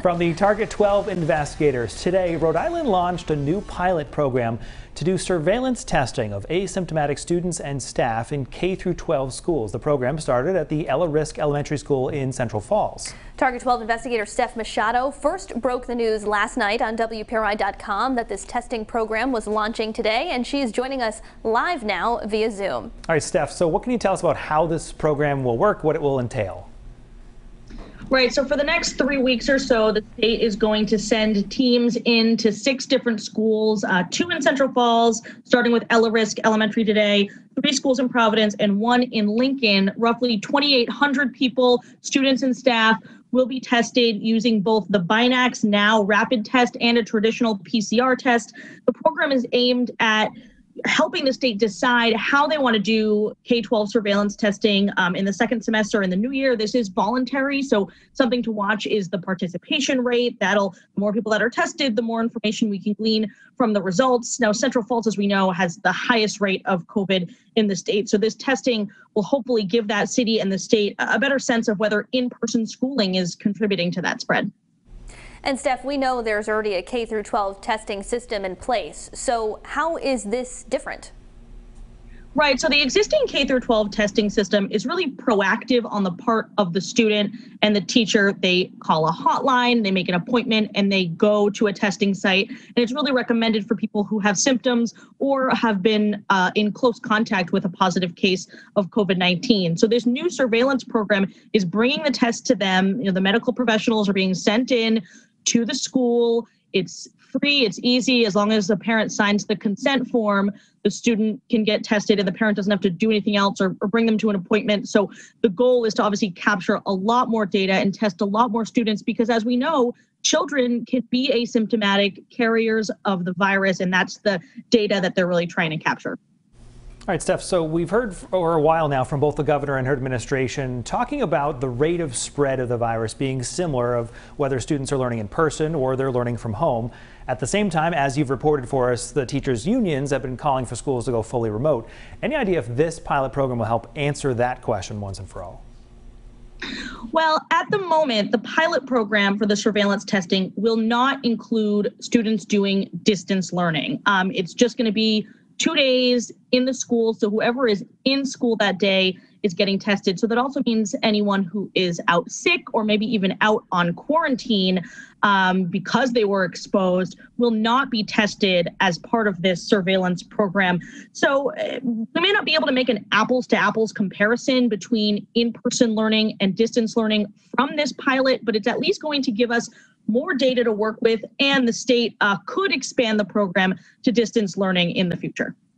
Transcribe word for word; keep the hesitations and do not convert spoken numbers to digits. From the Target twelve investigators, today Rhode Island launched a new pilot program to do surveillance testing of asymptomatic students and staff in K through twelve schools. The program started at the Ella Risk Elementary School in Central Falls. Target twelve investigator Steph Machado first broke the news last night on W P R I dot com that this testing program was launching today, and she is joining us live now via Zoom. All right, Steph, so what can you tell us about how this program will work, what it will entail? Right, so for the next three weeks or so, the state is going to send teams into six different schools, uh, two in Central Falls, starting with Ella Risk Elementary today, three schools in Providence, and one in Lincoln. Roughly twenty-eight hundred people, students and staff, will be tested using both the Binax Now rapid test and a traditional P C R test. The program is aimed at helping the state decide how they want to do K twelve surveillance testing um, in the second semester in the new year. This is voluntary, so something to watch is the participation rate. That'll, the more people that are tested, the more information we can glean from the results. Now, Central Falls, as we know, has the highest rate of COVID in the state, so this testing will hopefully give that city and the state a better sense of whether in-person schooling is contributing to that spread. And Steph, we know there's already a K through twelve testing system in place, so how is this different? Right, so the existing K through twelve testing system is really proactive on the part of the student and the teacher. They call a hotline, they make an appointment, and they go to a testing site. And it's really recommended for people who have symptoms or have been uh, in close contact with a positive case of COVID nineteen. So this new surveillance program is bringing the test to them. You know, the medical professionals are being sent in to the school. It's free, it's easy. As long as the parent signs the consent form, the student can get tested and the parent doesn't have to do anything else or, or bring them to an appointment. So the goal is to obviously capture a lot more data and test a lot more students, because as we know, children can be asymptomatic carriers of the virus, and that's the data that they're really trying to capture. All right, Steph, so we've heard for a while now from both the governor and her administration talking about the rate of spread of the virus being similar of whether students are learning in person or they're learning from home. At the same time, as you've reported for us, the teachers' unions have been calling for schools to go fully remote. Any idea if this pilot program will help answer that question once and for all? Well, at the moment, the pilot program for the surveillance testing will not include students doing distance learning. Um, it's just going to be two days in the school, so whoever is in school that day is getting tested. So that also means anyone who is out sick or maybe even out on quarantine um, because they were exposed will not be tested as part of this surveillance program. So uh, we may not be able to make an apples to apples comparison between in-person learning and distance learning from this pilot, but it's at least going to give us more data to work with, and the state uh, could expand the program to distance learning in the future.